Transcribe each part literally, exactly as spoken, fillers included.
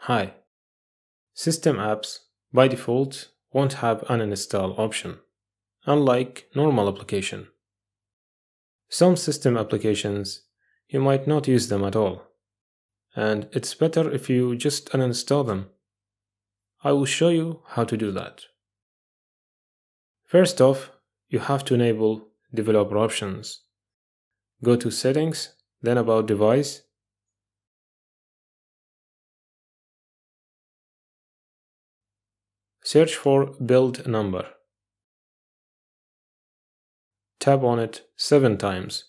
Hi. System apps, by default, won't have an uninstall option, unlike normal application. Some system applications, you might not use them at all, and it's better if you just uninstall them. I will show you how to do that. First off, you have to enable Developer Options. Go to Settings, then About Device. Search for Build Number. Tap on it seven times.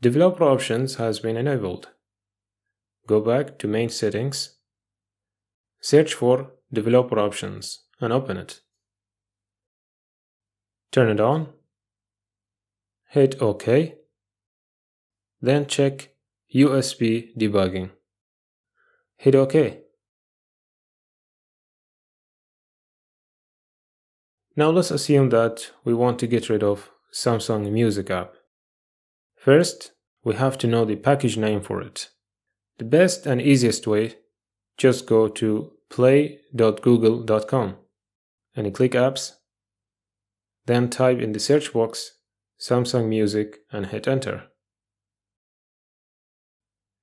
Developer Options has been enabled. Go back to Main Settings. Search for Developer Options and open it. Turn it on. Hit OK. Then check U S B debugging. Hit OK. Now let's assume that we want to get rid of Samsung Music app. First, we have to know the package name for it. The best and easiest way, just go to play dot google dot com and click Apps, then type in the search box Samsung Music and hit Enter.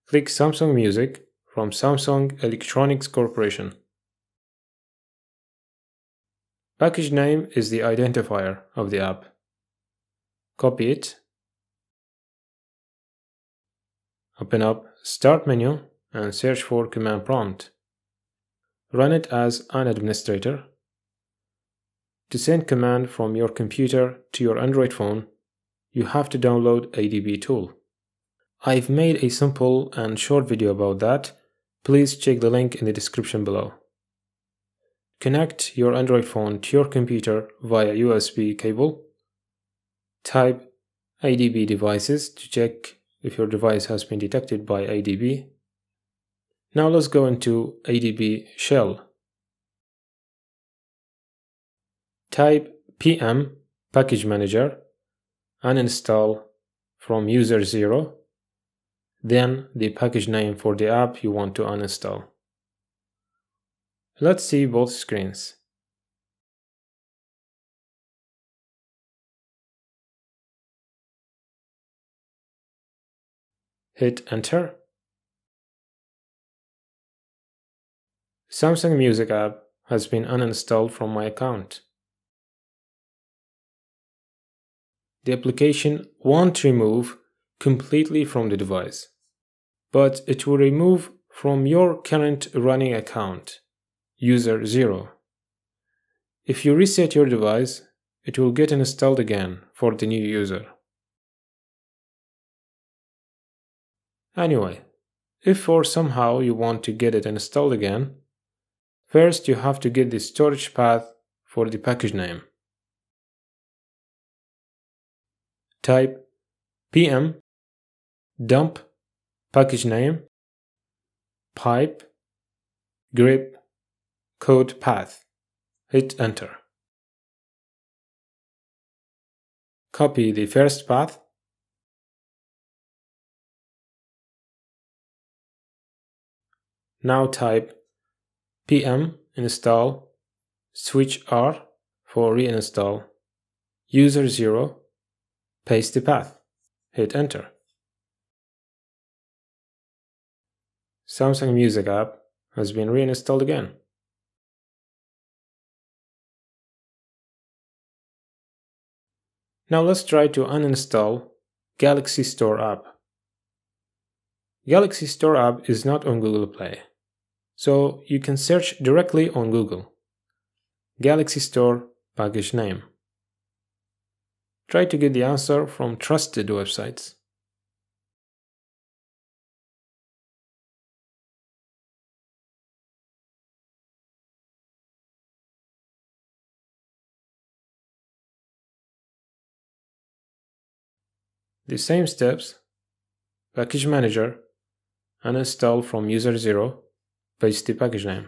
Click Samsung Music from Samsung Electronics Corporation. Package name is the identifier of the app. Copy it. Open up Start menu and search for Command Prompt. Run it as an administrator. To send command from your computer to your Android phone, you have to download A D B tool. I've made a simple and short video about that. Please check the link in the description below. Connect your Android phone to your computer via U S B cable. Type A D B devices to check if your device has been detected by A D B. Now let's go into A D B shell. Type P M package manager and install from user zero, then the package name for the app you want to uninstall. Let's see both screens. Hit Enter. Samsung Music app has been uninstalled from my account. The application won't remove completely from the device, but it will remove from your current running account, user zero. If you reset your device, it will get installed again for the new user. Anyway, if or somehow you want to get it installed again, first you have to get the storage path for the package name. Type P M dump package name pipe grep code path. Hit Enter. Copy the first path. Now type P M install switch R for reinstall user zero. Paste the path. Hit Enter. Samsung Music app has been reinstalled again. Now let's try to uninstall Galaxy Store app. Galaxy Store app is not on Google Play, so you can search directly on Google. Galaxy Store package name. Try to get the answer from trusted websites. The same steps, package manager, uninstall from user zero, paste the package name,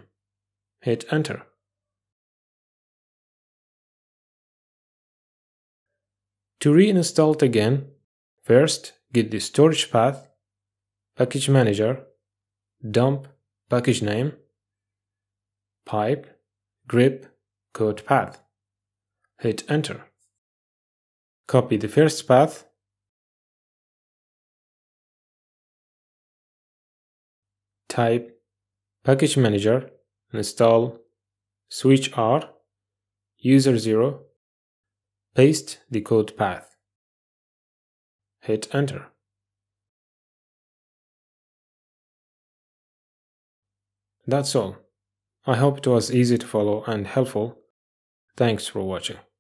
hit Enter. To reinstall it again, first get the storage path, package manager, dump package name, pipe, grip, code path. Hit enter. Copy the first path, type package manager, install switch R, user zero, paste the code path. Hit enter. That's all. I hope it was easy to follow and helpful. Thanks for watching.